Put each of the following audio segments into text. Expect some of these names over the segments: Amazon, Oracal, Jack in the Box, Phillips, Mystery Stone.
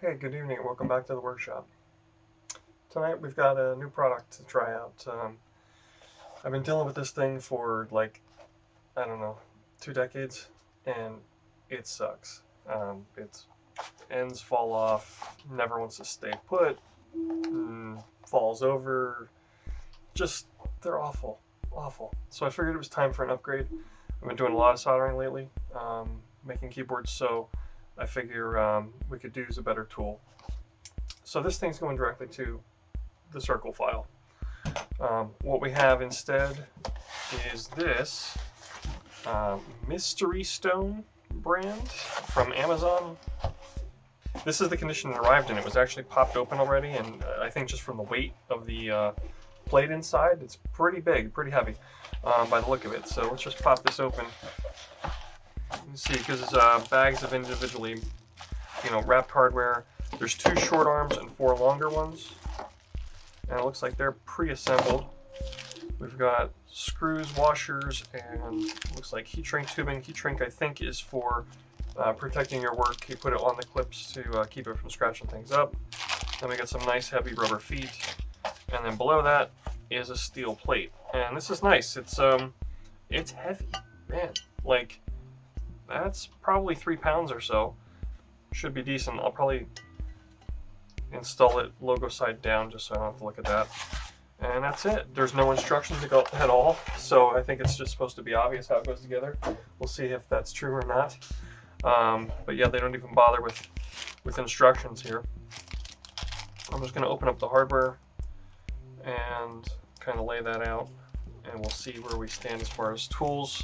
Hey, good evening. Welcome back to the workshop. Tonight we've got a new product to try out. I've been dealing with this thing for like, I don't know, 2 decades, and it sucks. Its ends fall off, never wants to stay put, falls over, just they're awful, awful. So I figured it was time for an upgrade. I've been doing a lot of soldering lately, making keyboards, so I figure we could use a better tool. So this thing's going directly to the circle file. What we have instead is this Mystery Stone brand from Amazon. This is the condition it arrived in. It was actually popped open already, and I think just from the weight of the plate inside, it's pretty big, pretty heavy by the look of it. So let's just pop this open. See, because it's bags of individually, wrapped hardware. There's 2 short arms and 4 longer ones, and it looks like they're pre-assembled. We've got screws, washers, and looks like heat shrink tubing. Heat shrink, I think, is for protecting your work. You put it on the clips to keep it from scratching things up. Then we got some nice heavy rubber feet, and then below that is a steel plate. And this is nice. It's heavy, man. Like, that's probably 3 pounds or so. Should be decent. I'll probably install it logo side down just so I don't have to look at that. And that's it. There's no instructions at all, so I think it's just supposed to be obvious how it goes together. We'll see if that's true or not. But yeah, they don't even bother with instructions here. I'm just going to open up the hardware and kind of lay that out, and we'll see where we stand as far as tools.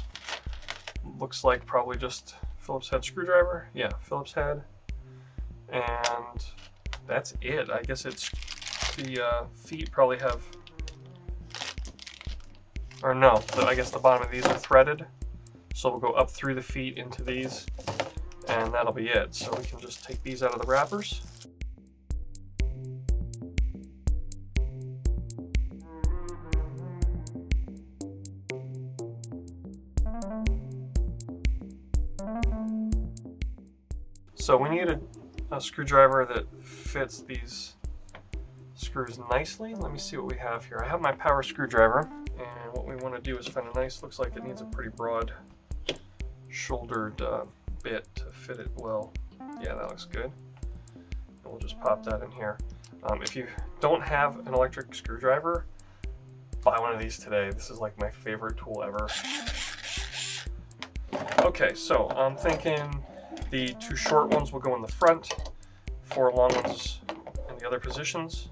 Looks like probably just Phillips head screwdriver. Yeah, Phillips head, and that's it. I guess it's the feet probably have, or no, I guess the bottom of these are threaded, so we'll go up through the feet into these, and that'll be it. So we can just take these out of the wrappers. So we need a screwdriver that fits these screws nicely. Let me see what we have here. I have my power screwdriver, and what we want to do is find a nice, looks like it needs a pretty broad shouldered bit to fit it well. Yeah, that looks good. And we'll just pop that in here. If you don't have an electric screwdriver, buy one of these today. This is like my favorite tool ever. Okay, so I'm thinking the 2 short ones will go in the front, 4 long ones in the other positions.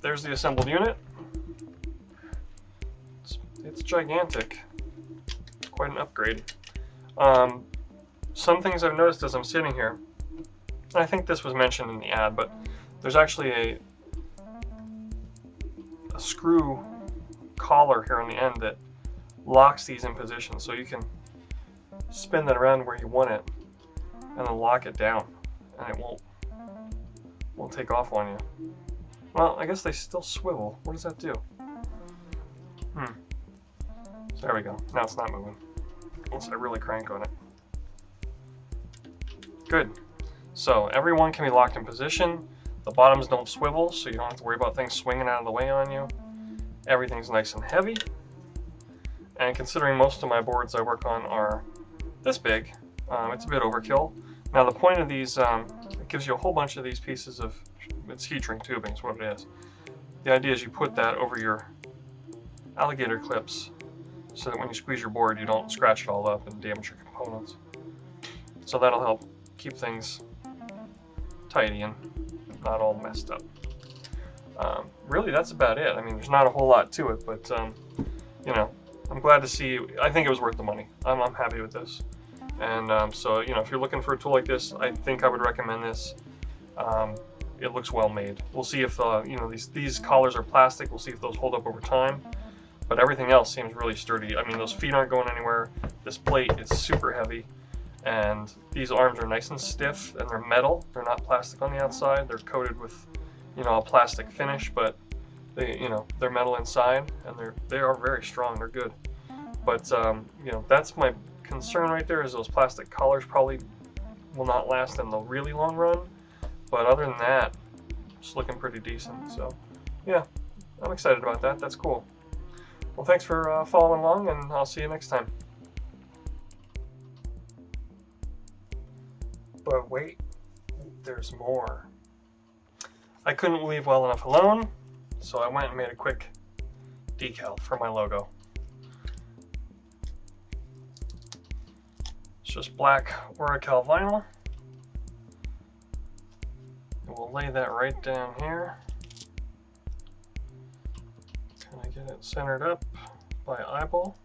There's the assembled unit. It's gigantic. Quite an upgrade. Some things I've noticed as I'm sitting here, and I think this was mentioned in the ad, but there's actually a screw collar here on the end that locks these in position, so you can spin that around where you want it and then lock it down, and it won't take off on you. Well, I guess they still swivel. What does that do? So there we go. Now it's not moving. Unless I really crank on it. Good. So everyone can be locked in position. The bottoms don't swivel, so you don't have to worry about things swinging out of the way on you. Everything's nice and heavy. And considering most of my boards I work on are this big, it's a bit overkill. Now the point of these, it gives you a whole bunch of these pieces of, it's heat shrink tubing is what it is. The idea is you put that over your alligator clips so that when you squeeze your board you don't scratch it all up and damage your components. So that'll help keep things tidy and not all messed up. Really, that's about it. I mean, there's not a whole lot to it, but you know, I'm glad to see. I think it was worth the money. I'm happy with this, and so you know, if you're looking for a tool like this, I think I would recommend this. It looks well made. We'll see if you know, these collars are plastic. We'll see if those hold up over time. But everything else seems really sturdy. I mean, those feet aren't going anywhere. This plate is super heavy. And these arms are nice and stiff, and they're metal. They're not plastic on the outside. They're coated with, you know, a plastic finish, but they, you know, they're metal inside, and they are very strong. They're good. But you know, that's my concern right there, is those plastic collars probably will not last in the really long run. But other than that, it's looking pretty decent. So yeah, I'm excited about that. That's cool. Well, thanks for following along, and I'll see you next time. But wait, there's more. I couldn't leave well enough alone, so I went and made a quick decal for my logo. It's just black Oracal vinyl. And we'll lay that right down here. Kind of get it centered up by eyeball.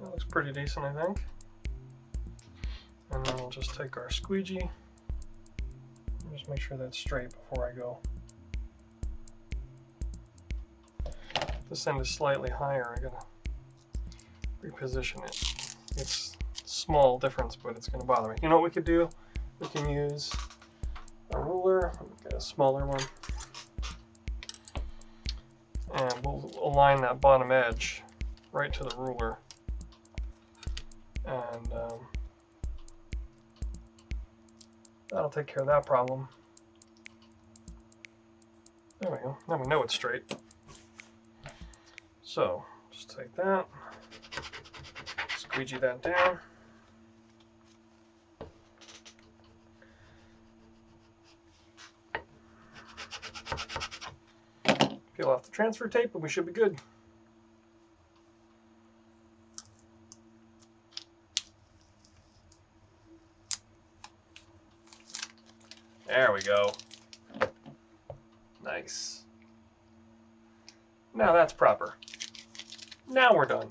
Looks pretty decent, I think. And then we'll just take our squeegee and just make sure that's straight before I go. This end is slightly higher. I gotta reposition it. It's a small difference, but it's gonna bother me. You know what we could do? We can use a ruler, get a smaller one, and we'll align that bottom edge right to the ruler. And that'll take care of that problem. There we go. Now we know it's straight. So just take that, squeegee that down. Peel off the transfer tape, and we should be good. There we go. Nice. Now that's proper. Now we're done.